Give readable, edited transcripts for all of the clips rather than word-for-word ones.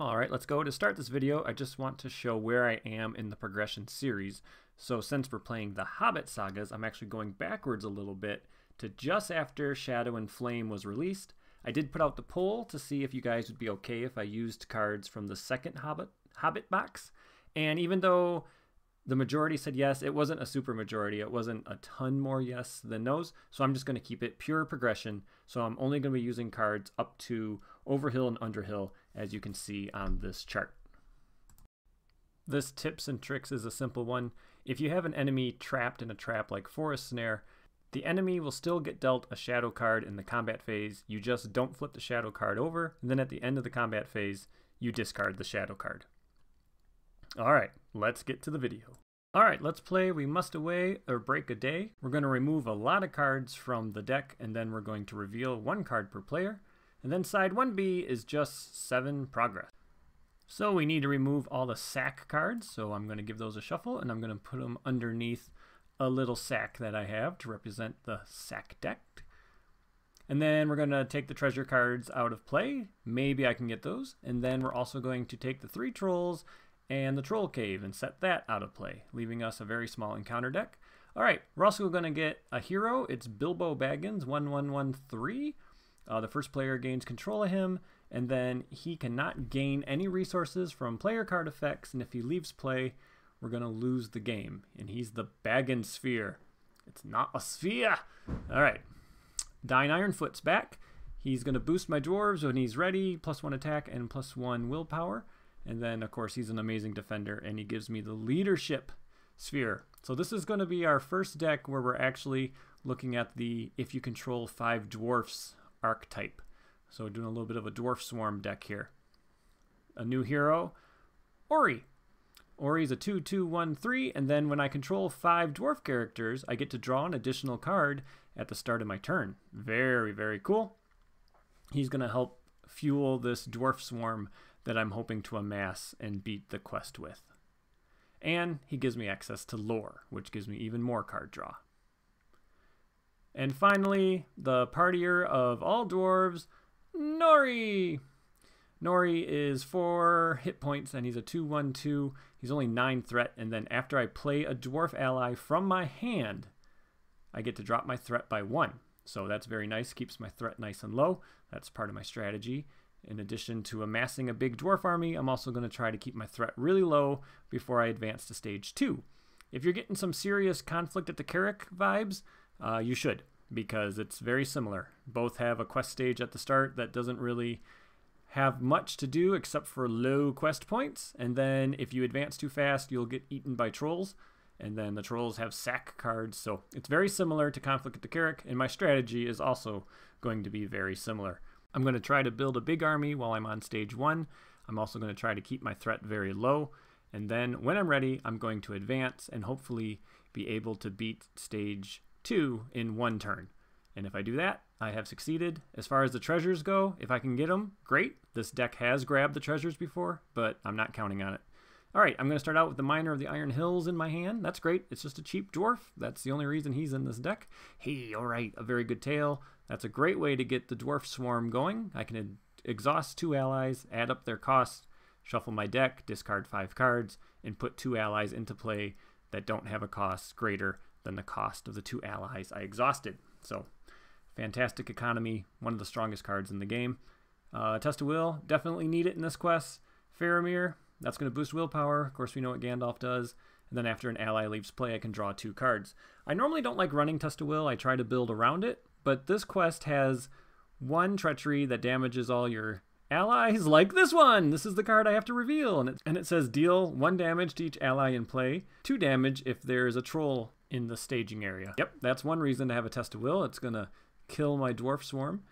Alright, let's go. To start this video, I just want to show where I am in the progression series. So since we're playing the Hobbit Sagas, I'm actually going backwards a little bit to just after Shadow and Flame was released. I did put out the poll to see if you guys would be okay if I used cards from the second Hobbit box. And even though the majority said yes, it wasn't a super majority. It wasn't a ton more yes than no's. So I'm just going to keep it pure progression. So I'm only going to be using cards up to Overhill and Underhill, as you can see on this chart. This tips and tricks is a simple one. If you have an enemy trapped in a trap like Forest Snare, the enemy will still get dealt a shadow card in the combat phase. You just don't flip the shadow card over. And then at the end of the combat phase, you discard the shadow card. Alright, let's get to the video. Alright, let's play We Must Away, ere Break of Day. We're going to remove a lot of cards from the deck, and then we're going to reveal one card per player. And then side 1B is just 7 progress. So we need to remove all the sack cards, so I'm going to give those a shuffle, and I'm going to put them underneath a little sack that I have to represent the sack deck. And then we're going to take the treasure cards out of play. Maybe I can get those. And then we're also going to take the 3 trolls and the Troll Cave and set that out of play, leaving us a very small encounter deck. Alright, we're also going to get a hero. It's Bilbo Baggins, 1113. The first player gains control of him, and then he cannot gain any resources from player card effects, and if he leaves play, we're going to lose the game. And he's the Baggins Sphere. It's not a sphere! Alright, Dain Ironfoot's back. He's going to boost my dwarves when he's ready, +1 attack and +1 willpower. And then, of course, he's an amazing defender, and he gives me the leadership sphere. So this is going to be our first deck where we're actually looking at the if you control 5 dwarfs archetype. So we're doing a little bit of a dwarf swarm deck here. A new hero, Ori. Ori's a 2/2/1/3, and then when I control 5 dwarf characters, I get to draw an additional card at the start of my turn. Very, very cool. He's going to help fuel this dwarf swarm that I'm hoping to amass and beat the quest with. And he gives me access to lore, which gives me even more card draw. And finally, the partier of all dwarves, Nori! Nori is 4 hit points and he's a 2/1/2. He's only 9 threat, and then after I play a dwarf ally from my hand, I get to drop my threat by 1. So that's very nice, keeps my threat nice and low. That's part of my strategy. In addition to amassing a big dwarf army, I'm also going to try to keep my threat really low before I advance to stage 2. If you're getting some serious Conflict at the Carrick vibes, you should, because it's very similar. Both have a quest stage at the start that doesn't really have much to do except for low quest points, and then if you advance too fast, you'll get eaten by trolls, and then the trolls have sack cards, so it's very similar to Conflict at the Carrick, and my strategy is also going to be very similar. I'm going to try to build a big army while I'm on stage 1. I'm also going to try to keep my threat very low. And then when I'm ready, I'm going to advance and hopefully be able to beat stage 2 in 1 turn. And if I do that, I have succeeded. As far as the treasures go, if I can get them, great. This deck has grabbed the treasures before, but I'm not counting on it. Alright, I'm going to start out with the Miner of the Iron Hills in my hand. That's great. It's just a cheap dwarf. That's the only reason he's in this deck. Hey, alright, A Very Good Tale. That's a great way to get the dwarf swarm going. I can exhaust 2 allies, add up their cost, shuffle my deck, discard 5 cards, and put 2 allies into play that don't have a cost greater than the cost of the 2 allies I exhausted. So, fantastic economy, one of the strongest cards in the game. Test of Will, definitely need it in this quest. Faramir, that's going to boost willpower. Of course, we know what Gandalf does. And then after an ally leaves play, I can draw 2 cards. I normally don't like running Test of Will. I try to build around it. But this quest has 1 treachery that damages all your allies, like this one! This is the card I have to reveal, and it says deal 1 damage to each ally in play, 2 damage if there is a troll in the staging area. Yep, that's one reason to have a Test of Will. It's going to kill my dwarf swarm.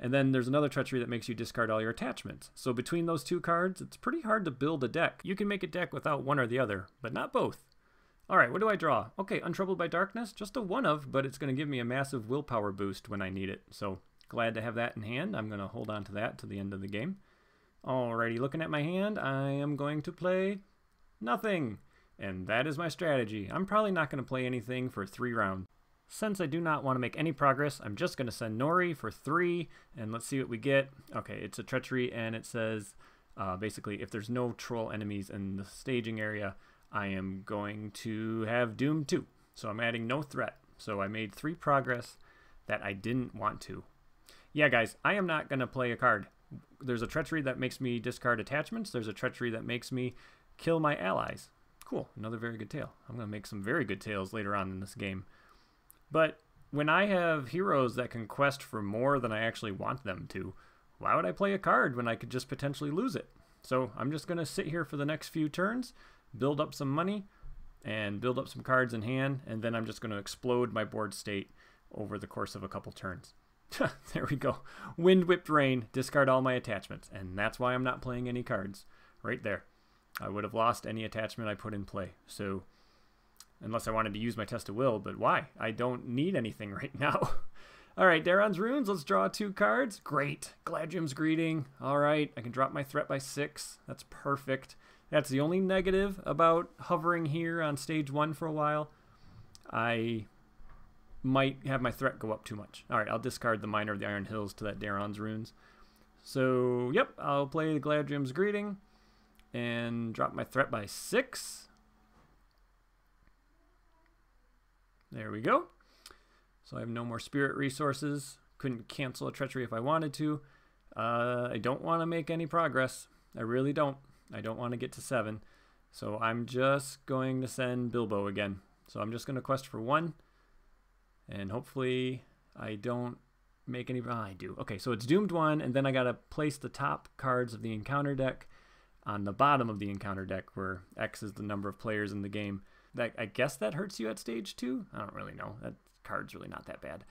And then there's another treachery that makes you discard all your attachments. So between those 2 cards, it's pretty hard to build a deck. You can make a deck without one or the other, but not both. Alright, what do I draw? Okay, Untroubled by Darkness, just a 1/of, but it's going to give me a massive willpower boost when I need it. So, glad to have that in hand. I'm going to hold on to that to the end of the game. Alrighty, looking at my hand, I am going to play nothing. And that is my strategy. I'm probably not going to play anything for 3 rounds. Since I do not want to make any progress, I'm just going to send Nori for 3, and let's see what we get. Okay, it's a treachery, and it says Basically, if there's no troll enemies in the staging area, I am going to have Doom 2. So I'm adding no threat. So I made 3 progress that I didn't want to. Yeah, guys, I am not going to play a card. There's a treachery that makes me discard attachments. There's a treachery that makes me kill my allies. Cool, another very good tale. I'm going to make some very good tales later on in this game. But when I have heroes that can quest for more than I actually want them to, why would I play a card when I could just potentially lose it? So I'm just going to sit here for the next few turns, build up some money, and build up some cards in hand, and then I'm just going to explode my board state over the course of a couple turns. There we go. Wind Whipped Rain, discard all my attachments, and that's why I'm not playing any cards. Right there. I would have lost any attachment I put in play. So, unless I wanted to use my Test of Will, but why? I don't need anything right now. All right, Daeron's Runes, let's draw 2 cards. Great. Gladrim's Greeting. All right, I can drop my threat by 6. That's perfect. That's the only negative about hovering here on stage 1 for a while. I might have my threat go up too much. All right, I'll discard the Miner of the Iron Hills to that Daeron's Runes. So, yep, I'll play the Gladrim's Greeting and drop my threat by 6. There we go. So I have no more spirit resources. Couldn't cancel a treachery if I wanted to. I don't want to make any progress. I really don't. I don't want to get to 7. So I'm just going to send Bilbo again. So I'm just going to quest for 1. And hopefully I don't make any... I do. Okay, so it's Doomed 1, and then I got to place the top cards of the encounter deck on the bottom of the encounter deck, where X is the number of players in the game. That, I guess that hurts you at stage 2? I don't really know. That card's really not that bad.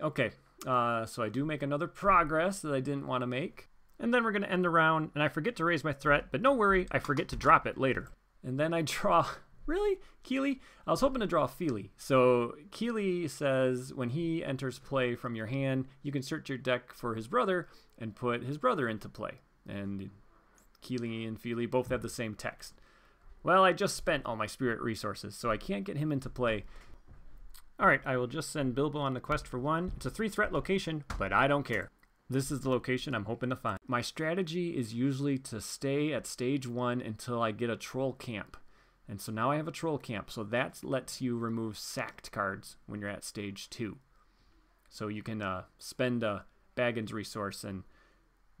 Okay, so I do make another progress that I didn't want to make. And then we're going to end the round, and I forget to raise my threat, but no worry, I forget to drop it later. And then I draw... Really? Kíli? I was hoping to draw Fíli. So Kíli says when he enters play from your hand, you can search your deck for his brother and put his brother into play. And Kíli and Fíli both have the same text. Well, I just spent all my spirit resources, so I can't get him into play. Alright, I will just send Bilbo on the quest for 1. It's a 3 threat location, but I don't care. This is the location I'm hoping to find. My strategy is usually to stay at stage 1 until I get a troll camp. And so now I have a troll camp, so that lets you remove sacked cards when you're at stage 2. So you can spend a Baggins resource and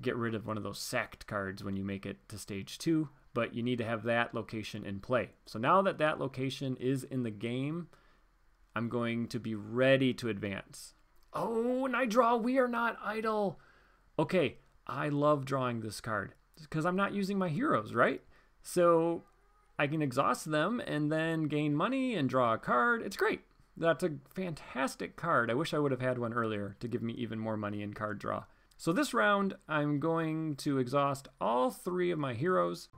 get rid of one of those sacked cards when you make it to stage 2, but you need to have that location in play. So now that that location is in the game, I'm going to be ready to advance. Oh, and I draw We Are Not Idle. Okay, I love drawing this card because I'm not using my heroes, right? So I can exhaust them and then gain money and draw a card. It's great. That's a fantastic card. I wish I would have had one earlier to give me even more money in card draw. So this round, I'm going to exhaust all 3 of my heroes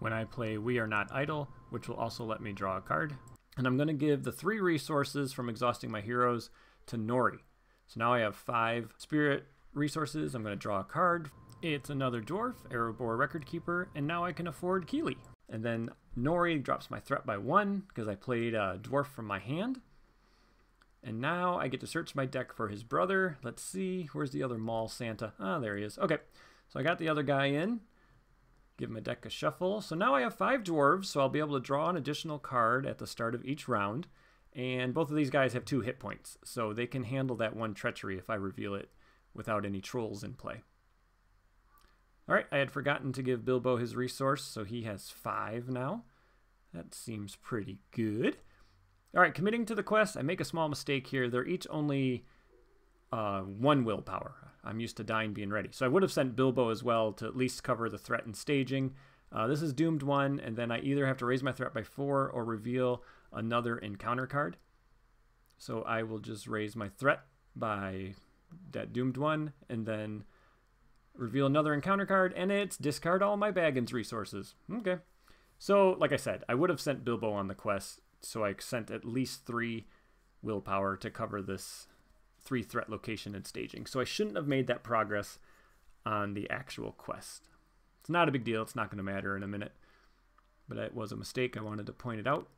when I play We Are Not Idle, which will also let me draw a card. And I'm going to give the 3 resources from exhausting my heroes to Nori. So now I have 5 spirit resources. I'm going to draw a card. It's another dwarf, Erebor Record Keeper, and now I can afford Kíli. And then Nori drops my threat by 1 because I played a dwarf from my hand. And now I get to search my deck for his brother. Let's see. Where's the other Mall Santa? Ah, there he is. Okay. So I got the other guy in. Give my deck a shuffle. So now I have 5 dwarves, so I'll be able to draw an additional card at the start of each round. And both of these guys have 2 hit points, so they can handle that 1 treachery if I reveal it without any trolls in play. Alright, I had forgotten to give Bilbo his resource, so he has 5 now. That seems pretty good. Alright, committing to the quest, I make a small mistake here. They're each only 1 willpower. I'm used to Dain being ready. So I would have sent Bilbo as well to at least cover the threat and staging. This is Doomed 1, and then I either have to raise my threat by 4 or reveal another encounter card. So I will just raise my threat by that Doomed 1, and then reveal another encounter card, and it's discard all my Baggins resources. Okay. So, like I said, I would have sent Bilbo on the quest, so I sent at least 3 willpower to cover this 3 threat location and staging. So I shouldn't have made that progress on the actual quest. It's not a big deal. It's not going to matter in a minute. But it was a mistake. I wanted to point it out.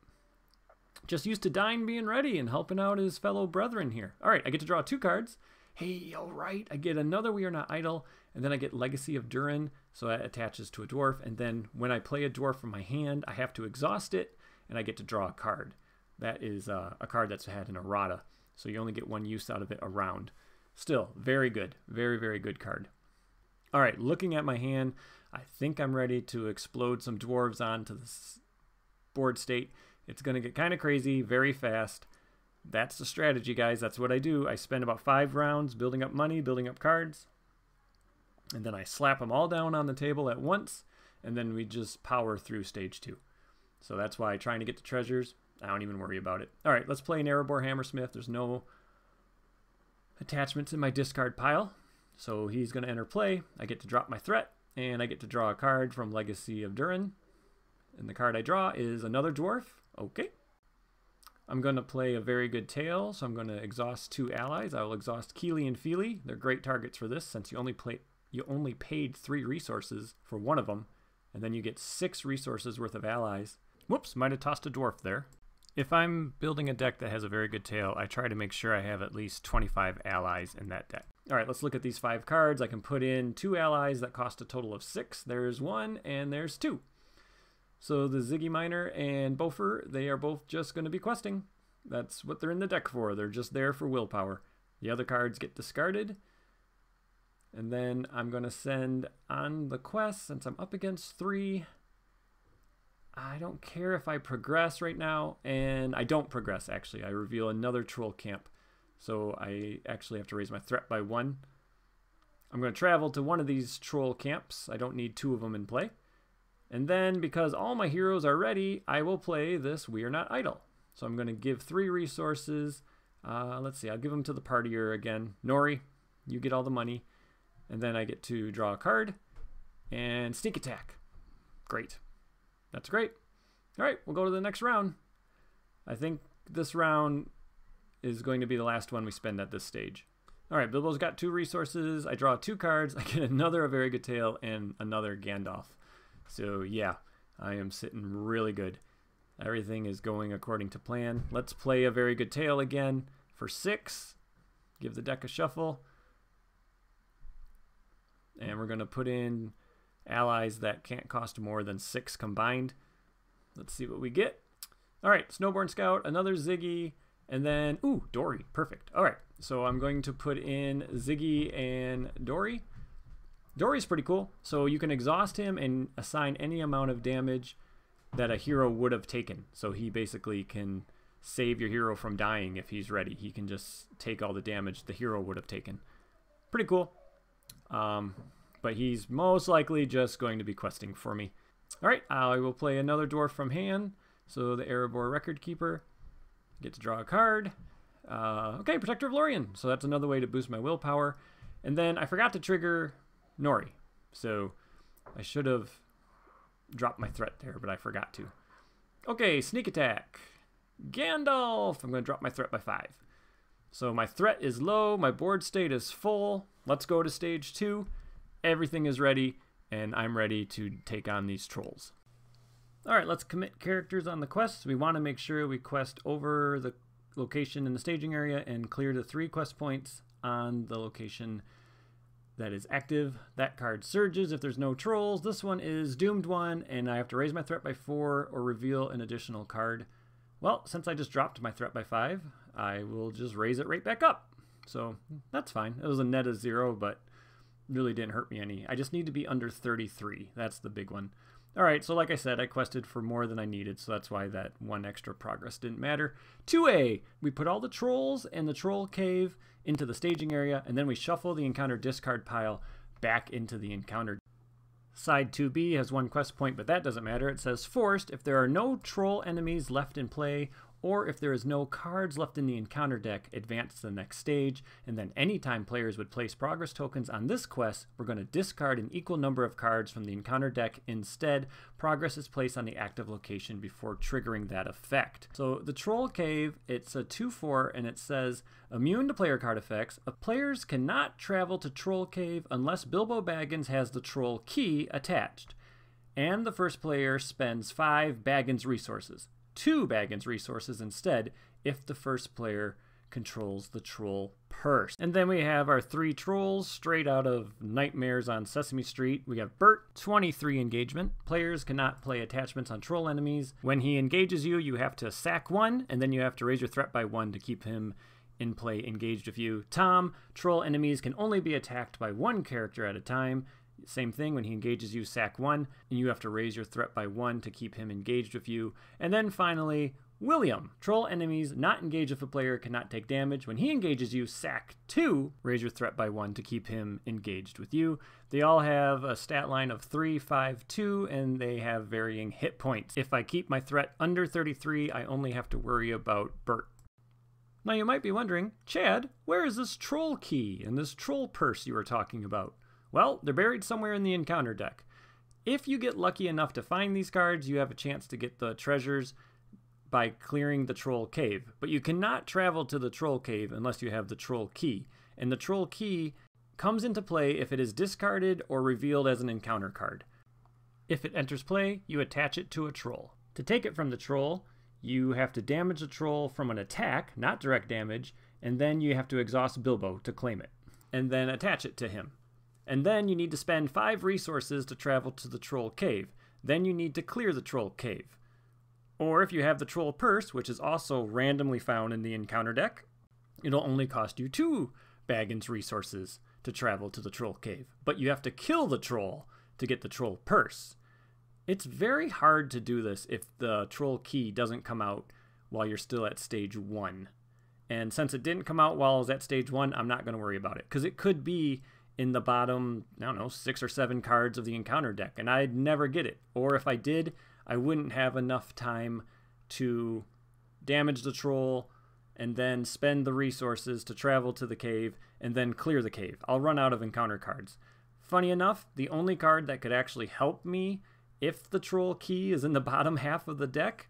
Just used to Dain being ready and helping out his fellow brethren here. All right, I get to draw 2 cards. Hey, all right, I get another We Are Not Idle, and then I get Legacy of Durin, So that attaches to a dwarf, and then when I play a dwarf from my hand, I have to exhaust it, and I get to draw a card. That is a card that's had an errata, so you only get one use out of it a round. Still, very good. Very, very good card. All right, looking at my hand, I think I'm ready to explode some dwarves onto this board state. It's going to get kind of crazy very fast. That's the strategy, guys. That's what I do. I spend about 5 rounds building up money, building up cards, and then I slap them all down on the table at once, and then we just power through stage 2. So that's why trying to get the treasures, I don't even worry about it. All right, let's play an Erebor Hammersmith. There's no attachments in my discard pile, so he's going to enter play. I get to drop my threat, and I get to draw a card from Legacy of Durin, and the card I draw is another dwarf. Okay. I'm going to play A Very Good Tale, so I'm going to exhaust 2 allies. I will exhaust Kíli and Fíli. They're great targets for this, since you only paid 3 resources for one of them, and then you get 6 resources worth of allies. Whoops, might have tossed a dwarf there. If I'm building a deck that has A Very Good Tale, I try to make sure I have at least 25 allies in that deck. All right, let's look at these 5 cards. I can put in 2 allies that cost a total of 6. There's 1, and there's 2. So the Ziggy Miner and Beaufort, they are both just going to be questing. That's what they're in the deck for. They're just there for willpower. The other cards get discarded. And then I'm going to send on the quest, since I'm up against 3. I don't care if I progress right now. And I don't progress, actually. I reveal another Troll Camp. So I actually have to raise my threat by 1. I'm going to travel to one of these Troll Camps. I don't need 2 of them in play. And then, because all my heroes are ready, I will play this We Are Not Idle. So I'm going to give 3 resources. Let's see, I'll give them to the partier again. Nori, you get all the money. And then I get to draw a card. And Sneak Attack. Great. That's great. All right, we'll go to the next round. I think this round is going to be the last one we spend at this stage. All right, Bilbo's got 2 resources. I draw 2 cards. I get another A Very Good Tale and another Gandalf. So yeah, I am sitting really good. Everything is going according to plan. Let's play A Very Good Tale again for 6. Give the deck a shuffle. And we're going to put in allies that can't cost more than 6 combined. Let's see what we get. All right, Snowborn Scout, another Ziggy, and then, ooh, Dory, perfect. All right, so I'm going to put in Ziggy and Dory. Dory's pretty cool, so you can exhaust him and assign any amount of damage that a hero would have taken. So he basically can save your hero from dying if he's ready. He can just take all the damage the hero would have taken. Pretty cool. But he's most likely just going to be questing for me. All right, I will play another dwarf from hand. So the Erebor Record Keeper. Get to draw a card. Okay, Protector of Lorien. So that's another way to boost my willpower. And then I forgot to trigger Nori, so I should have dropped my threat there, but I forgot to. Okay, Sneak Attack. Gandalf! I'm going to drop my threat by 5. So my threat is low, my board state is full. Let's go to stage 2. Everything is ready, and I'm ready to take on these trolls. Alright, let's commit characters on the quests. We want to make sure we quest over the location in the staging area and clear the 3 quest points on the location that is active. That card surges if there's no trolls. This one is Doomed One, and I have to raise my threat by 4 or reveal an additional card. Well, since I just dropped my threat by 5, I will just raise it right back up. So that's fine. It was a net of 0, but really didn't hurt me any. I just need to be under 33. That's the big one. All right, so like I said, I quested for more than I needed, so that's why that 1 extra progress didn't matter. 2A, we put all the trolls and the Troll Cave into the staging area, and then we shuffle the encounter discard pile back into the encounter. Side 2B has 1 quest point, but that doesn't matter. It says forced if there are no troll enemies left in play, or if there is no cards left in the encounter deck, advance to the next stage, and then anytime players would place progress tokens on this quest, we're going to discard an equal number of cards from the encounter deck. Instead, progress is placed on the active location before triggering that effect. So the Troll Cave, it's a 2/4, and it says, immune to player card effects, players cannot travel to Troll Cave unless Bilbo Baggins has the Troll Key attached, and the first player spends 5 Baggins resources. 2 Baggins resources instead if the first player controls the Troll Purse. And then we have our three trolls straight out of Nightmares on Sesame Street. We have Bert, 23 engagement. Players cannot play attachments on troll enemies. When he engages you, you have to sack one, and then you have to raise your threat by one to keep him in play engaged with you. Tom, troll enemies can only be attacked by one character at a time. Same thing, when he engages you, sack one, and you have to raise your threat by one to keep him engaged with you. And then finally, William, troll enemies not engaged if a player cannot take damage. When he engages you, sack two, raise your threat by one to keep him engaged with you. They all have a stat line of 3, 5, 2, and they have varying hit points. If I keep my threat under 33, I only have to worry about Bert. Now you might be wondering, Chad, where is this troll key and this troll purse you were talking about? Well, they're buried somewhere in the encounter deck. If you get lucky enough to find these cards, you have a chance to get the treasures by clearing the Troll Cave, but you cannot travel to the Troll Cave unless you have the Troll Key, and the Troll Key comes into play if it is discarded or revealed as an encounter card. If it enters play, you attach it to a troll. To take it from the troll, you have to damage the troll from an attack, not direct damage, and then you have to exhaust Bilbo to claim it, and then attach it to him. And then you need to spend 5 resources to travel to the Troll Cave. Then you need to clear the Troll Cave. Or if you have the Troll Purse, which is also randomly found in the encounter deck, it'll only cost you 2 Baggins resources to travel to the Troll Cave. But you have to kill the troll to get the Troll Purse. It's very hard to do this if the Troll Key doesn't come out while you're still at stage 1. And since it didn't come out while I was at stage 1, I'm not going to worry about it, because it could be in the bottom, I don't know, 6 or 7 cards of the encounter deck, and I'd never get it. Or if I did, I wouldn't have enough time to damage the troll and then spend the resources to travel to the cave and then clear the cave. I'll run out of encounter cards. Funny enough, the only card that could actually help me if the troll key is in the bottom half of the deck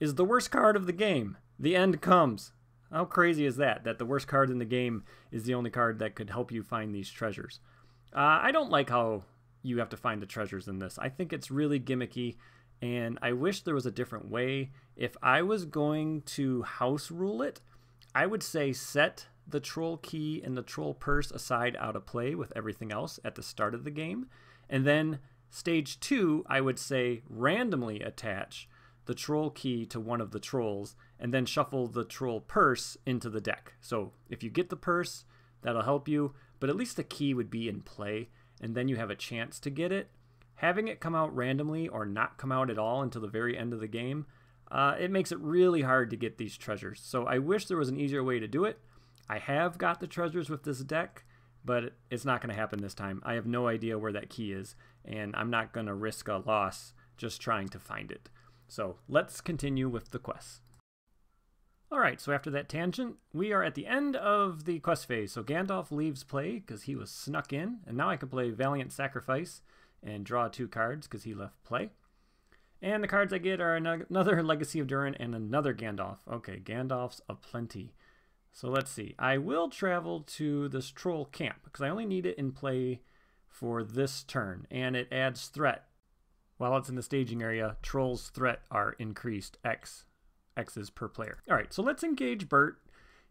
is the worst card of the game, The End Comes. How crazy is that? That the worst card in the game is the only card that could help you find these treasures. I don't like how you have to find the treasures in this. I think it's really gimmicky, and I wish there was a different way. If I was going to house rule it, I would say set the troll key and the troll purse aside out of play with everything else at the start of the game. And then stage 2, I would say randomly attach the troll key to one of the trolls, and then shuffle the troll purse into the deck. So if you get the purse, that'll help you, but at least the key would be in play, and then you have a chance to get it. Having it come out randomly or not come out at all until the very end of the game, it makes it really hard to get these treasures. So I wish there was an easier way to do it. I have got the treasures with this deck, but it's not going to happen this time. I have no idea where that key is, and I'm not going to risk a loss just trying to find it. So let's continue with the quest. Alright, so after that tangent, we are at the end of the quest phase. So Gandalf leaves play because he was snuck in, and now I can play Valiant Sacrifice and draw 2 cards because he left play. And the cards I get are another Legacy of Durin and another Gandalf. Okay, Gandalf's aplenty. So let's see. I will travel to this troll camp because I only need it in play for this turn, and it adds threat. While it's in the staging area, trolls' threat are increased X's per player. Alright, so let's engage Bert.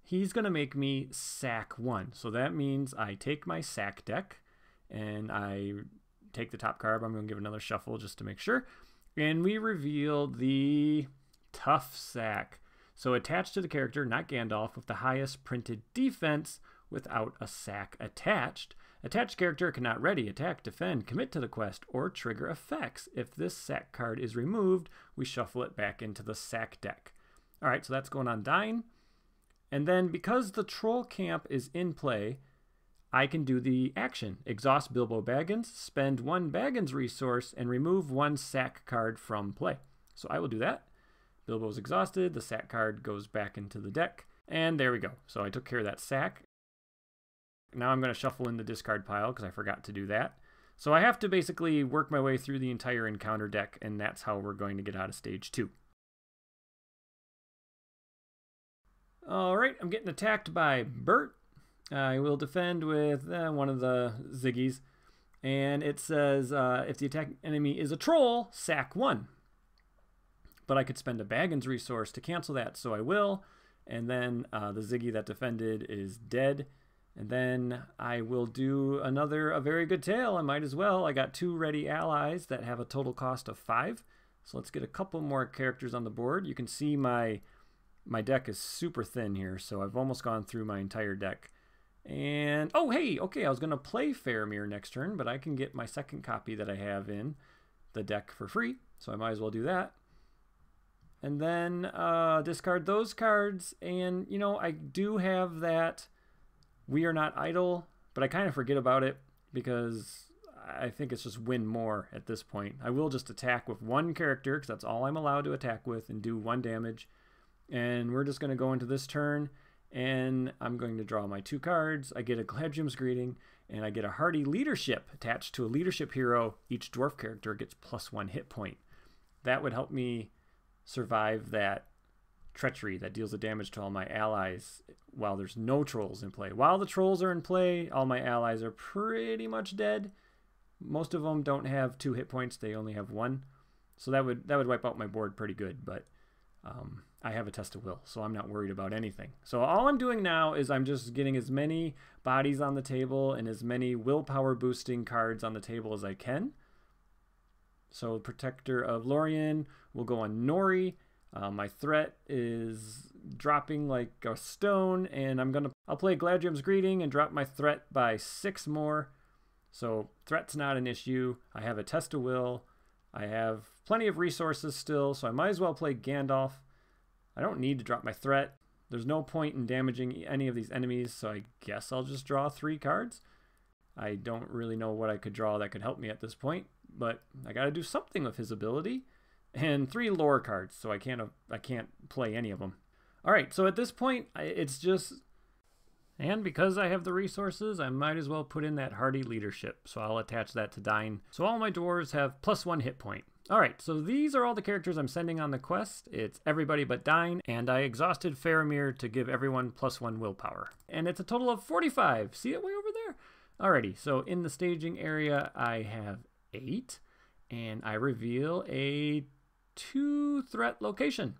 He's going to make me sack 1. So that means I take my sack deck, and I take the top card. I'm going to give another shuffle just to make sure. And we reveal the Tough Sack. So attached to the character, not Gandalf, with the highest printed defense without a sack attached. Attached character cannot ready, attack, defend, commit to the quest, or trigger effects. If this sack card is removed, we shuffle it back into the sack deck. Alright, so that's going on Dain. And then because the troll camp is in play, I can do the action. Exhaust Bilbo Baggins, spend 1 Baggins resource, and remove 1 sack card from play. So I will do that. Bilbo's exhausted, the sack card goes back into the deck, and there we go. So I took care of that sack. Now I'm going to shuffle in the discard pile because I forgot to do that. So I have to basically work my way through the entire encounter deck, and that's how we're going to get out of stage 2. Alright, I'm getting attacked by Bert. I will defend with one of the Ziggies. And it says, if the attack enemy is a troll, sack 1. But I could spend a Baggins resource to cancel that, so I will. And then the Ziggy that defended is dead. And then I will do another A Very Good Tale. I might as well. I got 2 ready allies that have a total cost of 5. So let's get a couple more characters on the board. You can see my deck is super thin here, so I've almost gone through my entire deck. And, oh hey, okay, I was going to play Faramir next turn, but I can get my second copy that I have in the deck for free, so I might as well do that. And then discard those cards, and you know, I do have that We Are Not Idle, but I kind of forget about it because I think it's just win more at this point. I will just attack with 1 character because that's all I'm allowed to attack with and do 1 damage. And we're just going to go into this turn, and I'm going to draw my 2 cards. I get a Gladrim's Greeting, and I get a Hardy Leadership. Attached to a leadership hero, each dwarf character gets +1 hit point. That would help me survive that treachery that deals the damage to all my allies while there's no trolls in play. While the trolls are in play, all my allies are pretty much dead. Most of them don't have 2 hit points, they only have 1. So that would wipe out my board pretty good, but I have a Test of Will, so I'm not worried about anything. So all I'm doing now is I'm just getting as many bodies on the table and as many willpower boosting cards on the table as I can. So Protector of Lorien will go on Nori. My threat is dropping like a stone, and I'll play Gladrim's Greeting and drop my threat by 6 more. So threat's not an issue. I have a Test of Will. I have plenty of resources still, so I might as well play Gandalf. I don't need to drop my threat. There's no point in damaging any of these enemies, so I guess I'll just draw 3 cards. I don't really know what I could draw that could help me at this point, but I gotta do something with his ability. And 3 lore cards, so I can't play any of them. All right, so at this point, it's just, and because I have the resources, I might as well put in that Hardy Leadership, so I'll attach that to Dain. So all my dwarves have +1 hit point. All right, so these are all the characters I'm sending on the quest. It's everybody but Dain, and I exhausted Faramir to give everyone +1 willpower. And it's a total of 45. See it way over there? Alrighty, so in the staging area, I have 8, and I reveal a 2 threat location.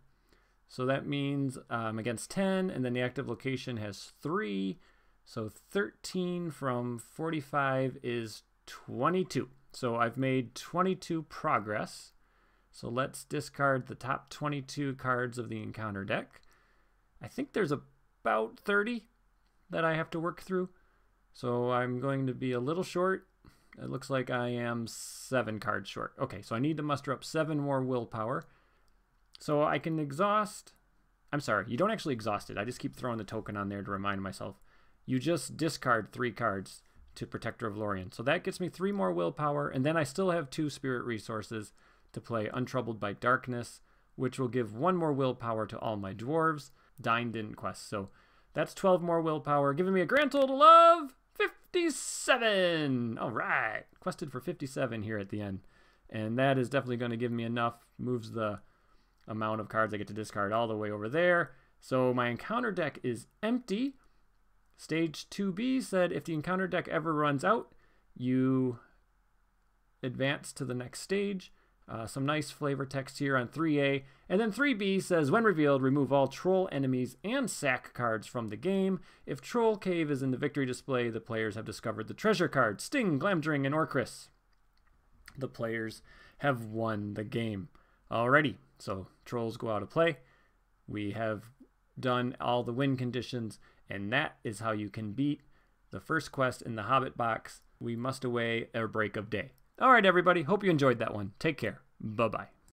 So that means I'm against 10, and then the active location has 3. So 13 from 45 is 22. So I've made 22 progress. So let's discard the top 22 cards of the encounter deck. I think there's about 30 that I have to work through. So I'm going to be a little short. It looks like I am 7 cards short. Okay, so I need to muster up 7 more willpower. So I can exhaust, I'm sorry, you don't actually exhaust it. I just keep throwing the token on there to remind myself. You just discard 3 cards to Protector of Lorien. So that gets me 3 more willpower, and then I still have 2 spirit resources to play Untroubled by Darkness, which will give 1 more willpower to all my dwarves. Dain didn't quest, so that's 12 more willpower, giving me a grand total of 57! All right, quested for 57 here at the end. And that is definitely going to give me enough, moves the amount of cards I get to discard all the way over there. So my encounter deck is empty. Stage 2B said if the encounter deck ever runs out, you advance to the next stage. Some nice flavor text here on 3A. And then 3B says, when revealed, remove all troll enemies and sack cards from the game. If Troll Cave is in the victory display, the players have discovered the treasure cards, Sting, Glamdring, and Orcris. The players have won the game. Alrighty, so trolls go out of play. We have done all the win conditions, and that is how you can beat the first quest in the Hobbit box, We Must Away, Ere Break of Day. All right, everybody. Hope you enjoyed that one. Take care. Bye-bye.